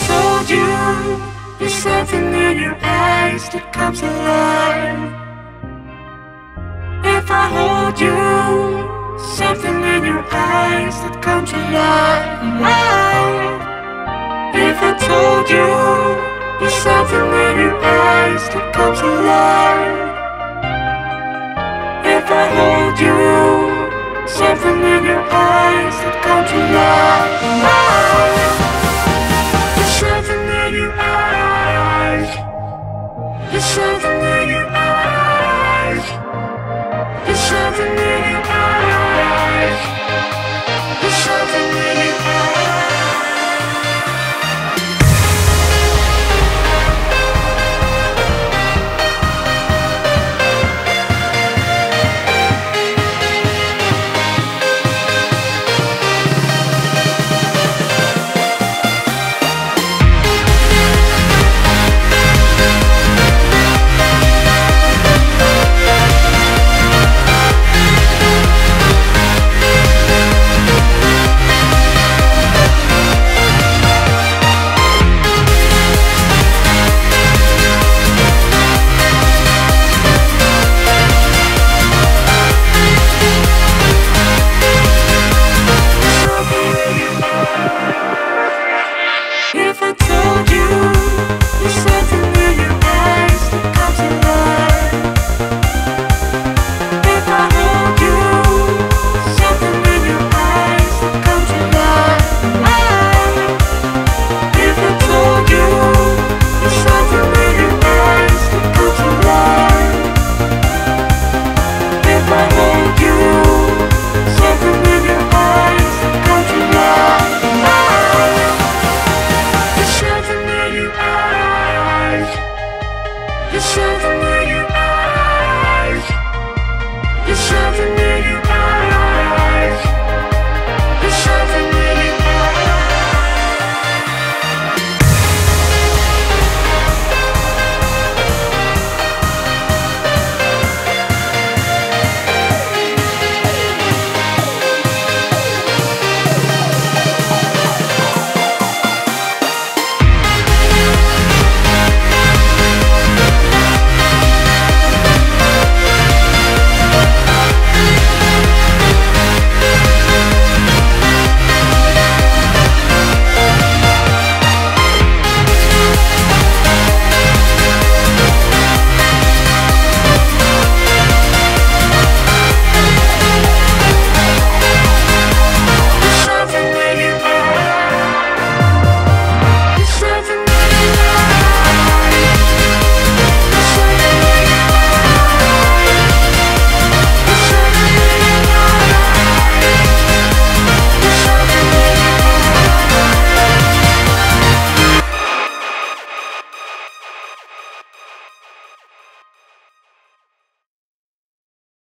told you, there's something in your eyes that comes alive. If I hold you, something in your eyes that comes alive. If I told you, there's something in your eyes that comes alive. If I hold you, something in your eyes that comes alive. There's something in your eyes. There's something in your eyes. There's something in your eyes. If I told you